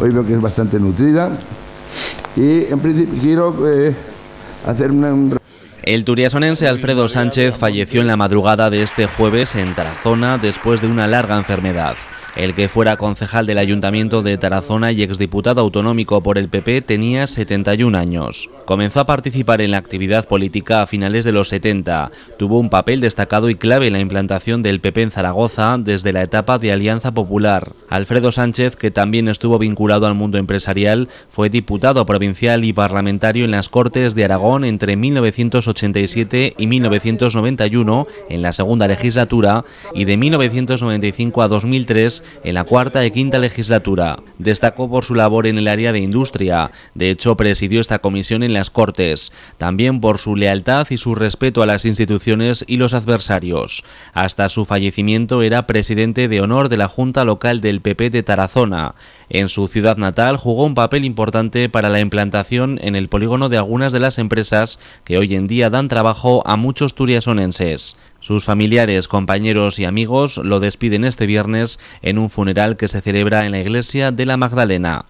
hoy veo que es bastante nutrida y en principio quiero hacer una... El turiasonense Alfredo Sánchez falleció en la madrugada de este jueves en Tarazona después de una larga enfermedad. El que fuera concejal del Ayuntamiento de Tarazona y exdiputado autonómico por el PP tenía 71 años. Comenzó a participar en la actividad política a finales de los 70. Tuvo un papel destacado y clave en la implantación del PP en Zaragoza desde la etapa de Alianza Popular. Alfredo Sánchez, que también estuvo vinculado al mundo empresarial, fue diputado provincial y parlamentario en las Cortes de Aragón entre 1987 y 1991 en la segunda legislatura y de 1995 a 2003 en la cuarta y quinta legislatura. Destacó por su labor en el área de industria. De hecho, presidió esta comisión en las Cortes, también por su lealtad y su respeto a las instituciones y los adversarios. Hasta su fallecimiento era presidente de honor de la Junta Local del PP de Tarazona. En su ciudad natal jugó un papel importante para la implantación en el polígono de algunas de las empresas que hoy en día dan trabajo a muchos turiasonenses. Sus familiares, compañeros y amigos lo despiden este viernes en un funeral que se celebra en la iglesia de la Magdalena.